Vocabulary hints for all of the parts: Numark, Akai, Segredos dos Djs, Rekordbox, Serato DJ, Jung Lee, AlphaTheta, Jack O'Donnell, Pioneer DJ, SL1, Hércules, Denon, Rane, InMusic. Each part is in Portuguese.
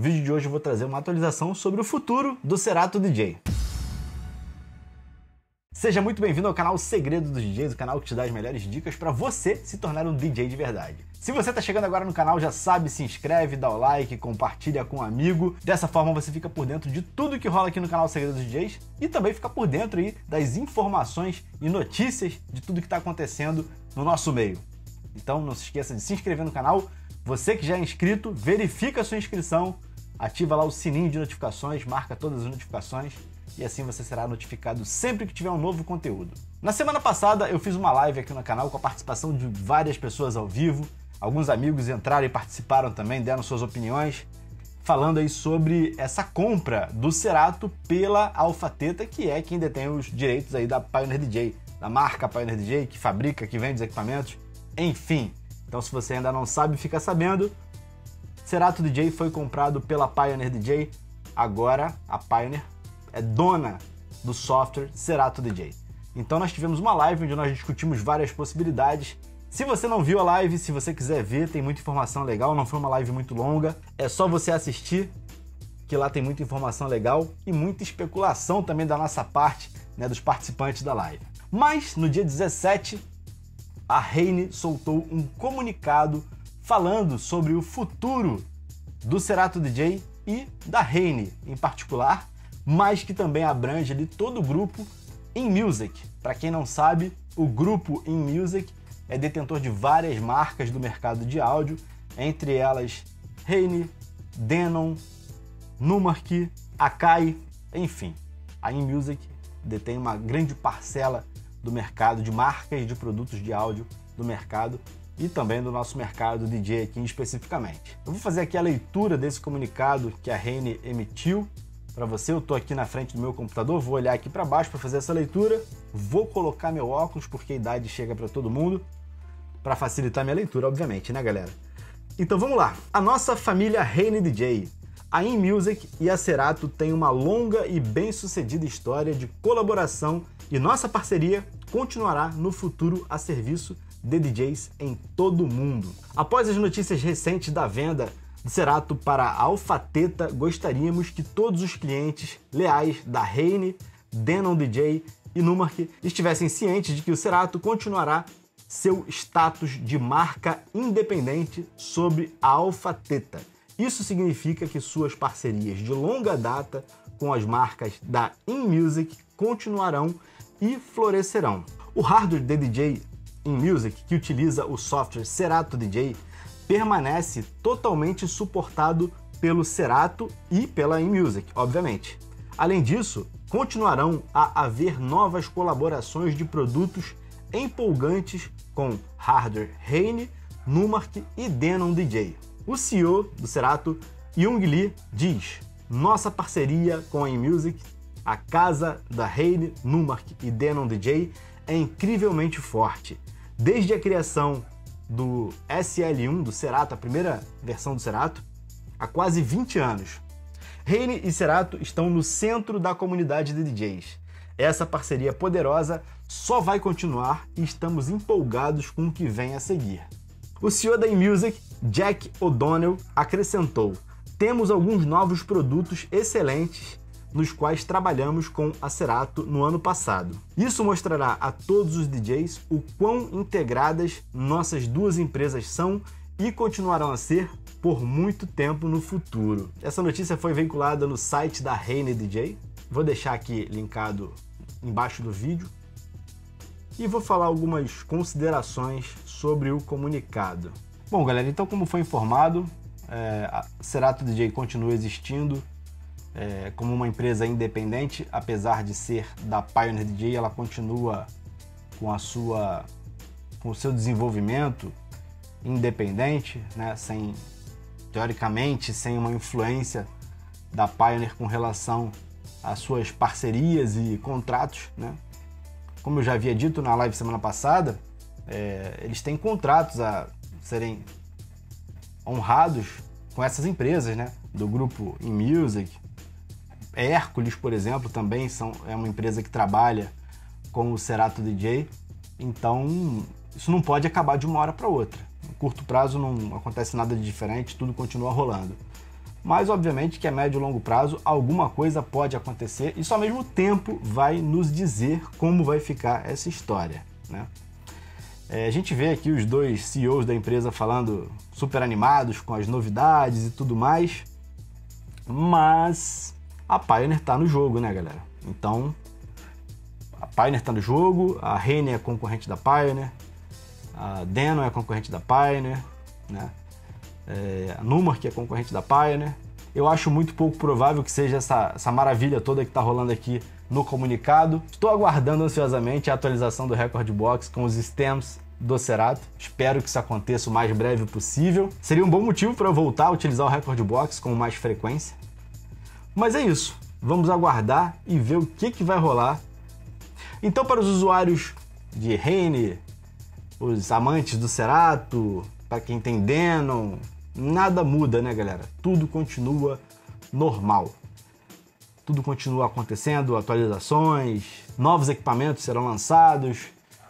No vídeo de hoje eu vou trazer uma atualização sobre o futuro do Serato DJ. Seja muito bem-vindo ao canal Segredos dos Djs, o canal que te dá as melhores dicas para você se tornar um DJ de verdade. Se você está chegando agora no canal, já sabe, se inscreve, dá o like, compartilha com um amigo. Dessa forma você fica por dentro de tudo que rola aqui no canal Segredos dos Djs e também fica por dentro aí das informações e notícias de tudo que está acontecendo no nosso meio. Então não se esqueça de se inscrever no canal. Você que já é inscrito, verifica a sua inscrição, ativa lá o sininho de notificações, marca todas as notificações e assim você será notificado sempre que tiver um novo conteúdo. Na semana passada eu fiz uma live aqui no canal com a participação de várias pessoas ao vivo, alguns amigos entraram e participaram também, deram suas opiniões, falando aí sobre essa compra do Serato pela AlphaTheta, que é quem detém os direitos aí da Pioneer DJ, da marca Pioneer DJ, que fabrica, que vende os equipamentos, enfim. Então se você ainda não sabe, fica sabendo. Serato DJ foi comprado pela Pioneer DJ. Agora a Pioneer é dona do software Serato DJ. Então nós tivemos uma live onde nós discutimos várias possibilidades. Se você não viu a live, se você quiser ver, tem muita informação legal. Não foi uma live muito longa. É só você assistir, que lá tem muita informação legal e muita especulação também da nossa parte, né, dos participantes da live. Mas no dia 17... a Rane soltou um comunicado falando sobre o futuro do Serato DJ e da Rane em particular, mas que também abrange ali todo o grupo InMusic. Para quem não sabe, o grupo InMusic é detentor de várias marcas do mercado de áudio, entre elas Rane, Denon, Numark, Akai, enfim. A InMusic detém uma grande parcela do mercado, de marcas de produtos de áudio do mercado e também do nosso mercado DJ aqui especificamente. Eu vou fazer aqui a leitura desse comunicado que a Rane emitiu para você. Eu tô aqui na frente do meu computador, vou olhar aqui para baixo para fazer essa leitura, vou colocar meu óculos porque a idade chega para todo mundo, para facilitar minha leitura, obviamente, né, galera? Então vamos lá. A nossa família Rane DJ, a InMusic e a Serato têm uma longa e bem-sucedida história de colaboração e nossa parceria continuará no futuro a serviço de DJs em todo o mundo. Após as notícias recentes da venda do Serato para a AlphaTheta, gostaríamos que todos os clientes leais da Rane, Denon DJ e Numark estivessem cientes de que o Serato continuará seu status de marca independente sobre a AlphaTheta. Isso significa que suas parcerias de longa data com as marcas da InMusic continuarão e florescerão. O hardware de DJ InMusic, que utiliza o software Serato DJ, permanece totalmente suportado pelo Serato e pela InMusic, obviamente. Além disso, continuarão a haver novas colaborações de produtos empolgantes com hardware Rane, Numark e Denon DJ. O CEO do Serato, Jung Lee, diz: nossa parceria com a InMusic, a casa da Rane, Numark e Denon DJ é incrivelmente forte. Desde a criação do SL1 do Serato, a primeira versão do Serato, há quase 20 anos. Rane e Serato estão no centro da comunidade de DJs. Essa parceria poderosa só vai continuar e estamos empolgados com o que vem a seguir. O CEO da InMusic, Jack O'Donnell, acrescentou: temos alguns novos produtos excelentes nos quais trabalhamos com a Serato no ano passado. Isso mostrará a todos os DJs o quão integradas nossas duas empresas são e continuarão a ser por muito tempo no futuro. Essa notícia foi veiculada no site da Rane DJ. Vou deixar aqui linkado embaixo do vídeo. E vou falar algumas considerações sobre o comunicado. Bom, galera, então como foi informado, a Serato DJ continua existindo como uma empresa independente, apesar de ser da Pioneer DJ, ela continua com o seu desenvolvimento independente, né, sem, teoricamente, sem uma influência da Pioneer com relação às suas parcerias e contratos, né? Como eu já havia dito na live semana passada, eles têm contratos a serem honrados com essas empresas, né, do grupo InMusic. Hércules, por exemplo, também é uma empresa que trabalha com o Serato DJ. Então, isso não pode acabar de uma hora para outra. No curto prazo não acontece nada de diferente, tudo continua rolando. mas obviamente que a médio e longo prazo alguma coisa pode acontecer e só mesmo o tempo vai nos dizer como vai ficar essa história, né? A gente vê aqui os dois CEOs da empresa falando super animados com as novidades e tudo mais, mas a Pioneer tá no jogo, né, galera? Então, a Pioneer tá no jogo, a Rane é concorrente da Pioneer, a Denon é concorrente da Pioneer, né? A Numark é concorrente da Pioneer. Eu acho muito pouco provável que seja essa maravilha toda que está rolando aqui no comunicado. Estou aguardando ansiosamente a atualização do Rekordbox com os stems do Serato. Espero que isso aconteça o mais breve possível. Seria um bom motivo para eu voltar a utilizar o Rekordbox com mais frequência. Mas é isso. Vamos aguardar e ver o que vai rolar. Então, para os usuários de Rane, os amantes do Serato, para quem tem Denon, nada muda, né, galera? Tudo continua normal. Tudo continua acontecendo, atualizações, novos equipamentos serão lançados,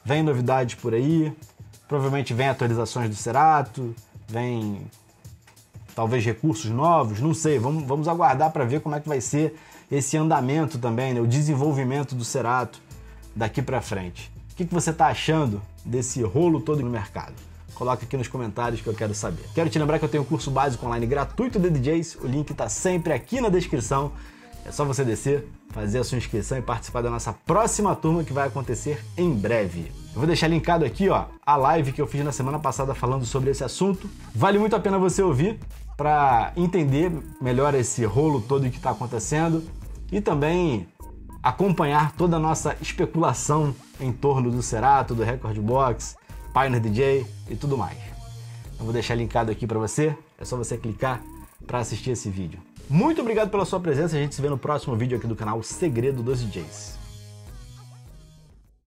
vem novidades por aí, provavelmente vem atualizações do Serato, vem talvez recursos novos, não sei, vamos aguardar para ver como é que vai ser esse andamento também, né, o desenvolvimento do Serato daqui para frente. O que você está achando desse rolo todo no mercado? Coloca aqui nos comentários que eu quero saber. Quero te lembrar que eu tenho um curso básico online gratuito de DJs, o link está sempre aqui na descrição. É só você descer, fazer a sua inscrição e participar da nossa próxima turma que vai acontecer em breve. Eu vou deixar linkado aqui, ó, a live que eu fiz na semana passada falando sobre esse assunto. Vale muito a pena você ouvir para entender melhor esse rolo todo que está acontecendo e também acompanhar toda a nossa especulação em torno do Serato, do Rekordbox, Pioneer DJ e tudo mais. Eu vou deixar linkado aqui para você, é só você clicar para assistir esse vídeo. Muito obrigado pela sua presença, a gente se vê no próximo vídeo aqui do canal Segredo dos Djs.